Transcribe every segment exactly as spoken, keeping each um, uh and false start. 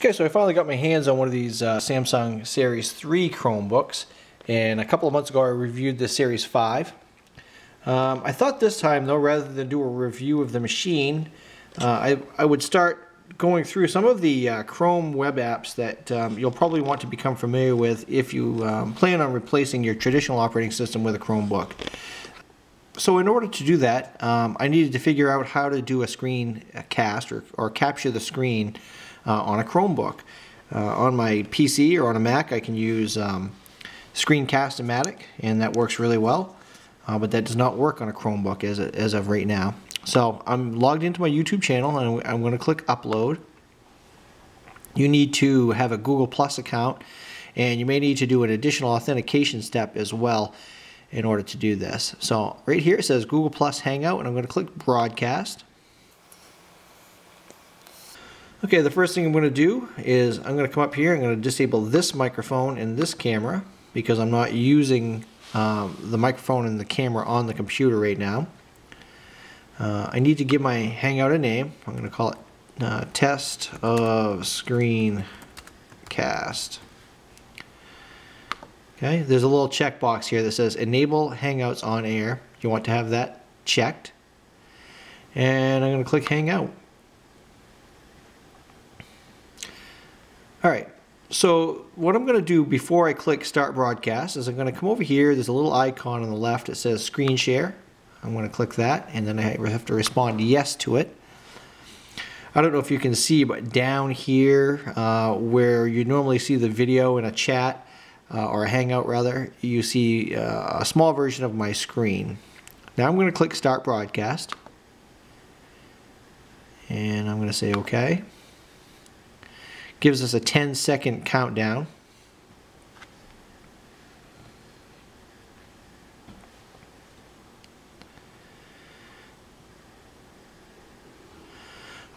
Okay, so I finally got my hands on one of these uh, Samsung Series three Chromebooks, and a couple of months ago I reviewed the Series five. Um, I thought this time though, rather than do a review of the machine, uh, I, I would start going through some of the uh, Chrome web apps that um, you'll probably want to become familiar with if you um, plan on replacing your traditional operating system with a Chromebook. So in order to do that, um, I needed to figure out how to do a screen cast or, or capture the screen Uh, on a Chromebook. Uh, on my P C or on a Mac I can use um, Screencast-O-Matic, and that works really well, uh, but that does not work on a Chromebook as, a, as of right now. So I'm logged into my YouTube channel and I'm going to click upload. You need to have a Google Plus account, and you may need to do an additional authentication step as well in order to do this. So right here it says Google Plus Hangout, and I'm going to click broadcast. Okay, the first thing I'm going to do is I'm going to come up here, I'm going to disable this microphone and this camera because I'm not using um, the microphone and the camera on the computer right now. Uh, I need to give my Hangout a name. I'm going to call it uh, Test of Screencast. Okay, there's a little checkbox here that says Enable Hangouts on Air. You want to have that checked. And I'm going to click Hangout. Alright, so what I'm going to do before I click Start Broadcast is I'm going to come over here. There's a little icon on the left that says Screen Share. I'm going to click that, and then I have to respond yes to it. I don't know if you can see, but down here uh, where you normally see the video in a chat, uh, or a Hangout rather, you see uh, a small version of my screen. Now I'm going to click Start Broadcast, and I'm going to say OK. Gives us a ten second countdown.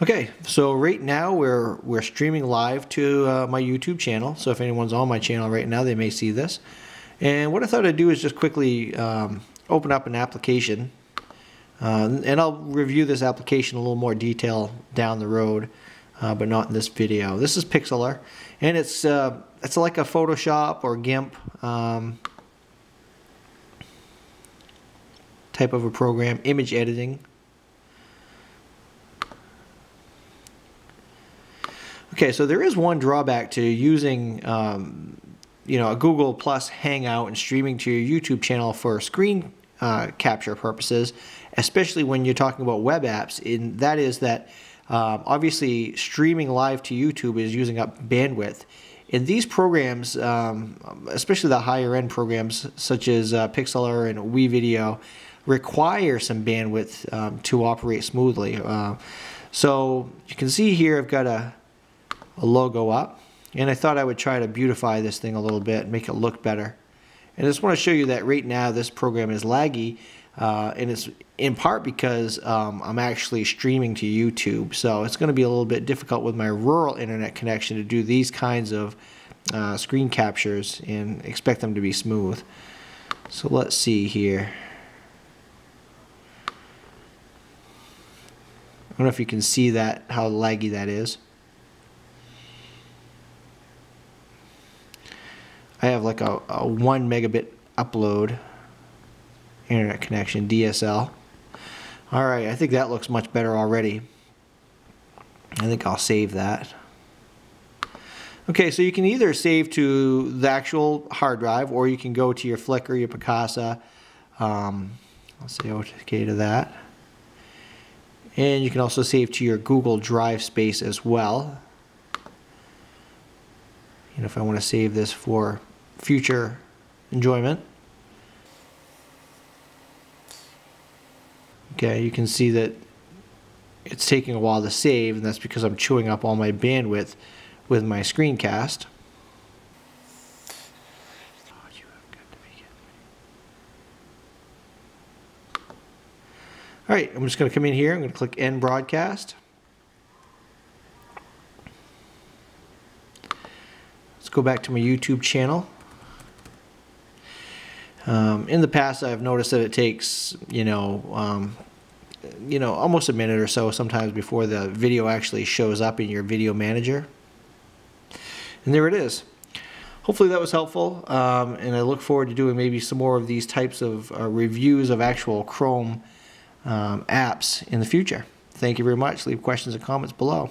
Okay, so right now we're we're streaming live to uh, my YouTube channel, so if anyone's on my channel right now they may see this. And what I thought I'd do is just quickly um, open up an application, uh, and I'll review this application in a little more detail down the road. Uh, but not in this video. This is Pixlr, and it's uh, it's like a Photoshop or GIMP um, type of a program, image editing. Okay, so there is one drawback to using um, you know, a Google Plus Hangout and streaming to your YouTube channel for screen uh, capture purposes, especially when you're talking about web apps. And that is that. Um, obviously, streaming live to YouTube is using up bandwidth. And these programs, um, especially the higher end programs such as uh, Pixlr and WeVideo, require some bandwidth um, to operate smoothly. Uh, so you can see here I've got a, a logo up, and I thought I would try to beautify this thing a little bit, make it look better. And I just want to show you that right now this program is laggy. Uh, and it's in part because um, I'm actually streaming to YouTube, so it's going to be a little bit difficult with my rural internet connection to do these kinds of uh, screen captures and expect them to be smooth. So let's see here. I don't know if you can see that, how laggy that is. I have like a, a one megabit upload internet connection, D S L. Alright, I think that looks much better already. I think I'll save that. Okay, so you can either save to the actual hard drive, or you can go to your Flickr, your Picasa. Um, I'll say OK to that. And you can also save to your Google Drive space as well. And if I want to save this for future enjoyment. Okay, you can see that it's taking a while to save, and that's because I'm chewing up all my bandwidth with my screencast. All right, I'm just going to come in here. I'm going to click End Broadcast. Let's go back to my YouTube channel. Um, in the past, I've noticed that it takes, you know, um, you know, almost a minute or so sometimes before the video actually shows up in your video manager. And there it is. Hopefully that was helpful, um, and I look forward to doing maybe some more of these types of uh, reviews of actual Chrome um, apps in the future. Thank you very much. Leave questions and comments below.